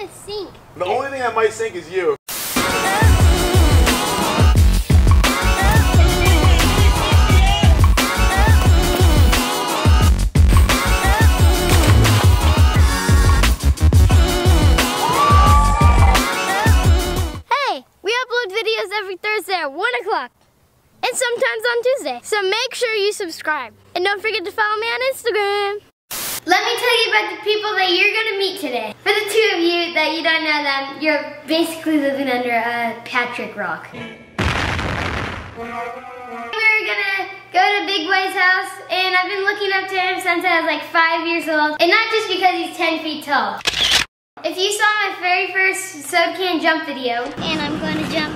gonna sink. The only thing that might sink is you. Hey, we upload videos every Thursday at 1 o'clock. And sometimes on Tuesday. So make sure you subscribe. And don't forget to follow me on Instagram. Let me tell you about the people that you're going to meet today. For the two of you that you don't know them, you're basically living under Patrick Rock. We're going to go to Big Boy's house, and I've been looking up to him since I was like 5 years old. And not just because he's 10 feet tall. If you saw my very first soda can jump video, and I'm going to jump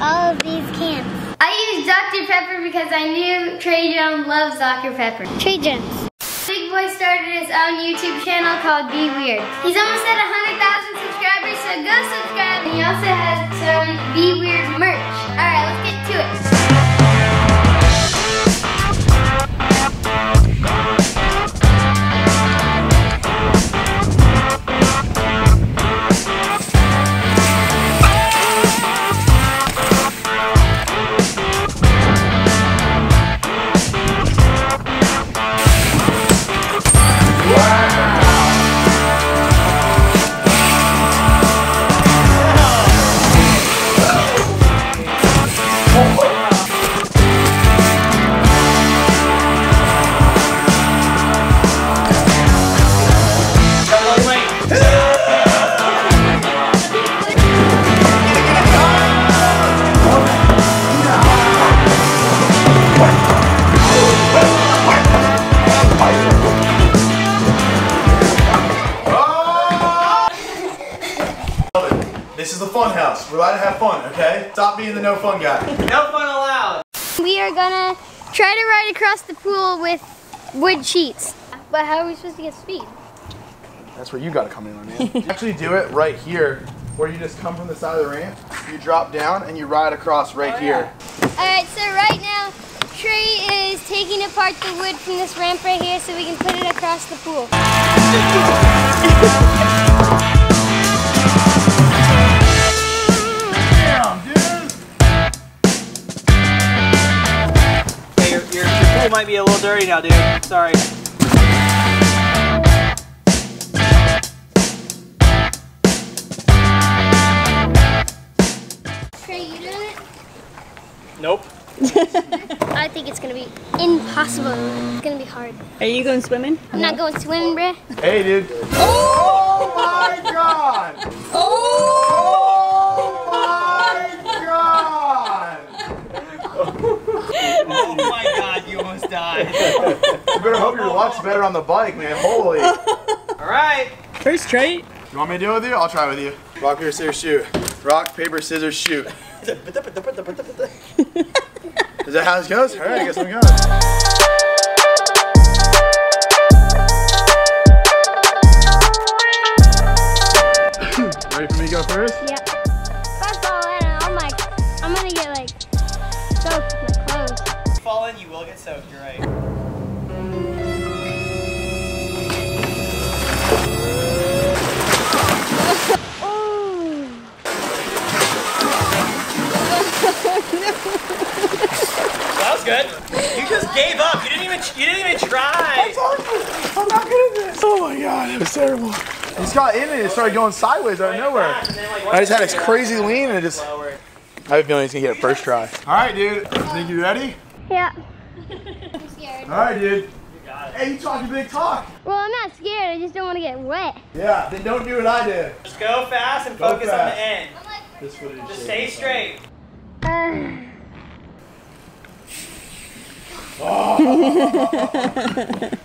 all of these cans. I used Dr. Pepper because I knew Trey Jones loves Dr. Pepper. Trey Jones. Big Boy started his own YouTube channel called Be Weird. He's almost at 100,000 subscribers, so go subscribe. And he also has some Be Weird merch. Alright, let's get to it. This is the fun house. We're allowed to have fun, okay? Stop being the no fun guy. No fun allowed. We are gonna try to ride across the pool with wood sheets. But how are we supposed to get speed? That's where you gotta come in on, man. You actually do it right here, where you just come from the side of the ramp, you drop down, and you ride across right here. Alright, so right now, Trey is taking apart the wood from this ramp right here so we can put it across the pool. Your pool might be a little dirty now, dude. Sorry. Trey, you doing it? Nope. I think it's gonna be impossible. It's gonna be hard. Are you going swimming? I'm not going swimming, bruh. Hey, dude. Oh my god! Oh my god, you almost died. You better hope your luck's better on the bike, man. Holy. Alright. First try. You want me to do it with you? I'll try with you. Rock, paper, scissors, shoot. Rock, paper, scissors, shoot. Is that how this goes? Alright, I guess I'm going. Ready for me to go first? Yep. First of all, I'm gonna get like soaked in my clothes. If you fall in, you will get soaked, you're right. That was good. You just gave up. You didn't even try. That's awful. I'm not good at this. Oh my god, that was terrible. I just got in and it started going sideways out of nowhere. I just had this crazy lean and it just... I have a feeling he's gonna get it first try. Alright, dude. Think you ready? Yeah. I'm scared. Alright, dude. You got it. Hey, you talk your big talk. Well, I'm not scared. I just don't want to get wet. Yeah, then don't do what I did. Just go fast and focus on the end. Just stay straight. Oh.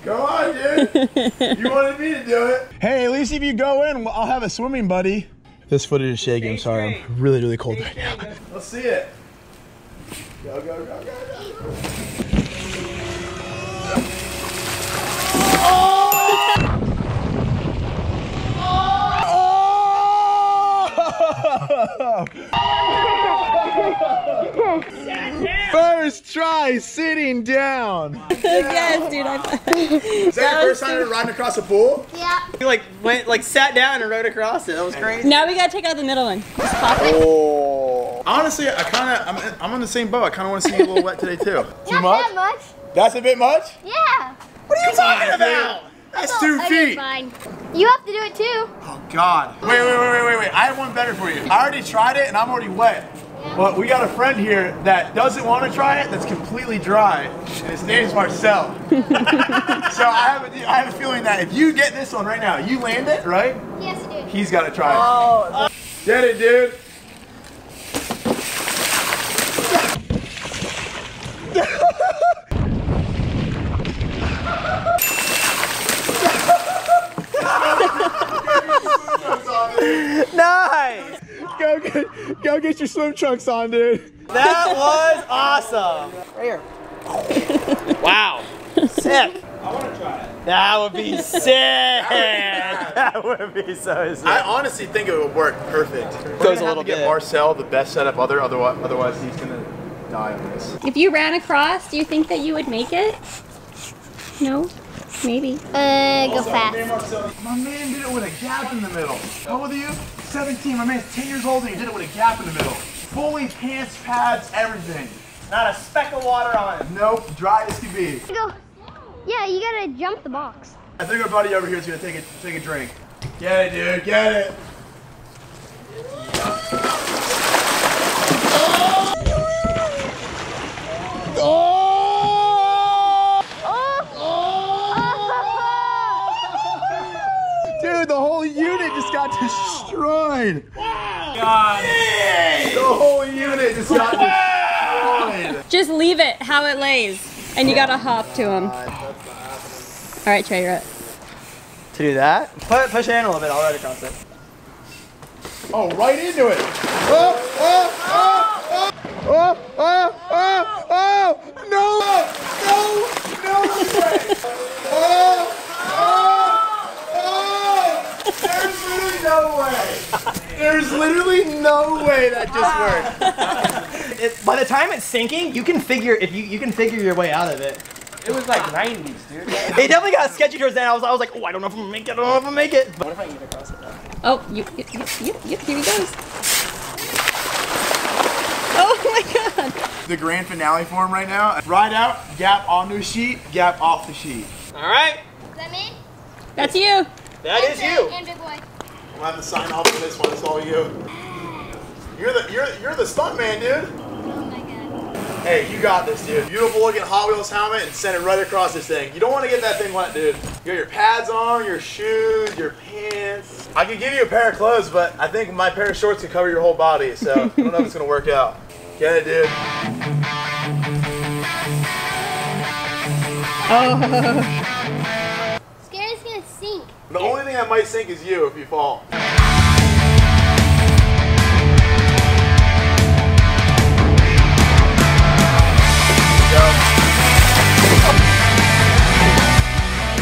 Go on, dude. You wanted me to do it. Hey, at least if you go in, I'll have a swimming buddy. This footage is shaking. I'm sorry. I'm really, really cold right now. Let's see it. Go, go, go, go, go. Oh! Oh! Oh! First try sitting down. Yes, dude. Is that your first time riding across a pool? Yeah. You like went like sat down and rode across it. That was crazy. Now we gotta take out the middle one. Just pop it. Oh. Honestly, I'm on the same boat. I kind of want to see you a little wet today too. Too much? That much? That's a bit much. Yeah. What are you talking about? That's 2 feet. Fine. You have to do it too. Oh God. Wait. I have one better for you. I already tried it and I'm already wet. Well, we got a friend here that doesn't want to try it, that's completely dry, and his name's Marcel. So I have a feeling that if you get this one right now, you land it, right? Yes, you do. He's got to try it. Oh. Get it, dude. Nice! Go get your swim trunks on, dude. That was awesome. Right here. Wow. Sick. I want to try it. That would be sick. That would be so sick. I honestly think it would work perfect. We're going to have to get Marcel the best setup otherwise he's going to die on this. If you ran across, do you think that you would make it? No? Maybe. Go fast. My man did it with a gap in the middle. How old are you? 17. My man's 10 years old and he did it with a gap in the middle. Fully pants, pads, everything. Not a speck of water on it. Nope, dry as can be. Go. Yeah, you gotta jump the box. I think our buddy over here is gonna take a drink. Get it, dude, get it. The whole unit just got destroyed. Wow. God. The whole unit just got destroyed. Just leave it how it lays, and you gotta hop to him. All right, Trey, you're up. To do that, push it in a little bit. I'll ride across it. Oh, right into it. No! There's literally no way that just worked. By the time it's sinking, you can figure you can figure your way out of it. It was like 90s, dude. It definitely got sketchy towards the end. I was like, oh, I don't know if I'm gonna make it. I don't know if I'm gonna make it. But what if I can get across it now? Oh, you here he goes. Oh my God. The grand finale for him right now. Ride out, gap onto a sheet, gap off the sheet. All right. Is that me? That's you. That's you. And Big Boy. I'm gonna have to sign off for this one. It's all you. You're the stunt man, dude. Oh my God. Hey, you got this, dude. Beautiful looking Hot Wheels helmet and send it right across this thing. You don't want to get that thing wet, dude. You got your pads on, your shoes, your pants. I could give you a pair of clothes, but I think my pair of shorts could cover your whole body, so I don't know if it's gonna work out. Get it, dude. Oh. The only thing that might sink is you if you fall. There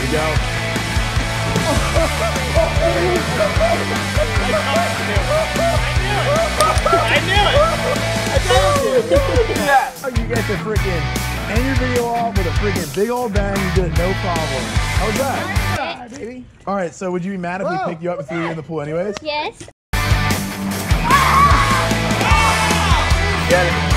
you go. I knew it. Yeah. Oh, you guys are freaking. End your video off with a freaking big old bang. You did it, no problem. How was that? Yeah, baby. All right, so would you be mad if we picked you up and threw you in the pool anyways? Yes. Get it.